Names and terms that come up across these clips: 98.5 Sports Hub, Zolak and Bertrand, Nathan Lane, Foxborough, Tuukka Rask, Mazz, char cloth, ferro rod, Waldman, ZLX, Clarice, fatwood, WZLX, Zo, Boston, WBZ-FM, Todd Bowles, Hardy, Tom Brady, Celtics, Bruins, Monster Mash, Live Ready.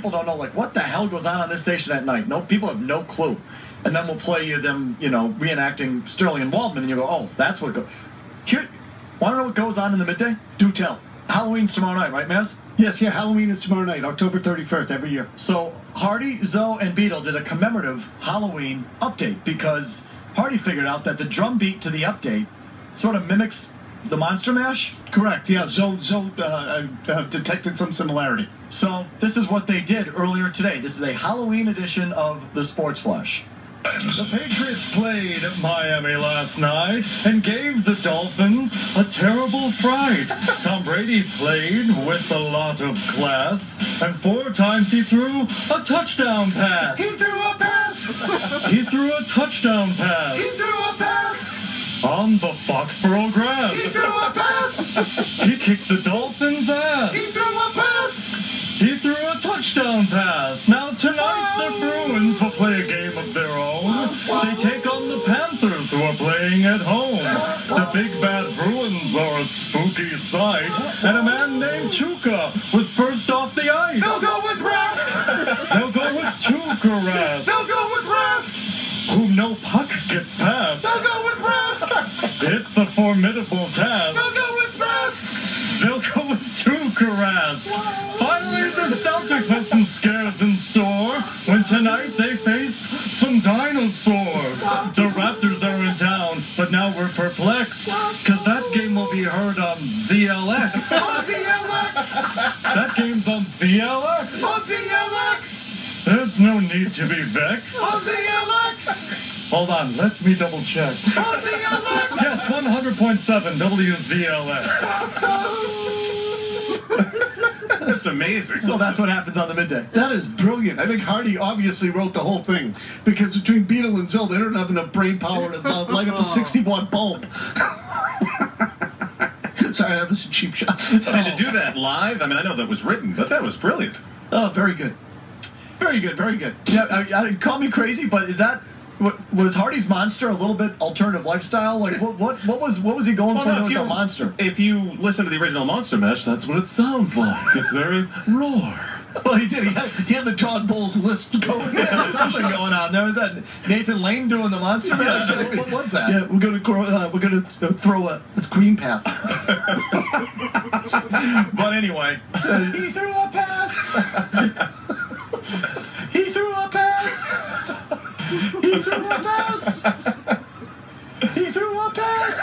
people don't know, like, what the hell goes on this station at night? No, people have no clue. And then we'll play you them, you know, reenacting Sterling and Waldman, and you go, oh, that's what goes. Here, want to know what goes on in the midday? Do tell. Halloween's tomorrow night, right, Mazz? Yes, yeah, Halloween is tomorrow night, October 31st, every year. So Hardy, Zo, and Beetle did a commemorative Halloween update because Hardy figured out that the drum beat to the update sort of mimics the Monster Mash? Correct, yeah, Zo detected some similarity. So this is what they did earlier today. This is a Halloween edition of the Sports Flash. The Patriots played Miami last night and gave the Dolphins a terrible fright. Tom Brady played with a lot of class, and 4 times he threw a touchdown pass. He threw a pass! He threw a touchdown pass! He threw a pass! On the Foxborough grass! He threw a pass! He kicked the Dolphins' ass! He threw a pass! He threw a touchdown pass. Now tonight the Bruins will play a game of their own. They take on the Panthers, who are playing at home. The Big Bad Bruins are a spooky sight, and a man named Tuukka was first off the ice. They'll go with Rask. They'll go with Tuukka Rask. They'll go with Rask. Whom no puck gets past. They'll go with Rask. It's a formidable task. They'll go with Rask. They'll go with Tuukka Rask. Finally, the Celtics have some scares in store when tonight they face some dinosaurs. The Raptors are in town, but now we're perplexed because that game will be heard on ZLX. On ZLX! That game's on ZLX. On ZLX! There's no need to be vexed. On ZLX! Hold on, let me double check. On ZLX! Yes, 100.7 WZLX. That's amazing. So that's what happens on the midday. That is brilliant. I think Hardy obviously wrote the whole thing because between Beetle and Zill, they don't have enough brain power to light up a 60-watt bulb. Sorry, that was a cheap shot. And to do that live, I mean, I know that was written, but that was brilliant. Oh, very good. Very good, very good. Yeah, I call me crazy, but is that... Was Hardy's monster a little bit alternative lifestyle? Like what was he going for with the monster? If you listen to the original Monster Mash, that's what it sounds like. It's very roar. Well, he did. He had the Todd Bowles lisp going. Yeah, something going on. There was that Nathan Lane doing the Monster Mash. Yeah, what was that? Yeah, we're gonna throw a green path. But anyway, he threw a pass. He threw a pass! He through a pass!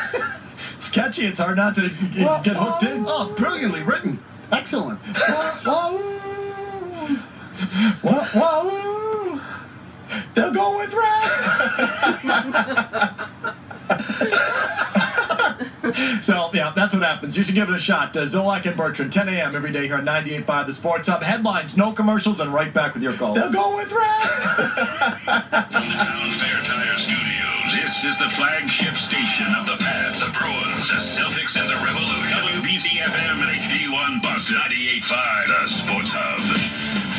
It's catchy, it's hard not to get hooked in. Oh, brilliantly written. Excellent. Wah-wah-woo! They'll go with Rask! So, yeah, that's what happens. You should give it a shot. Zolak and Bertrand, 10 a.m. every day here on 98.5 The Sports Hub. Headlines, no commercials, and right back with your calls. They'll go with Rask! This is the flagship station of the Pats, the Bruins, the Celtics, and the Revolution. WBZ-FM and HD1 Boston, 98.5, the Sports Hub.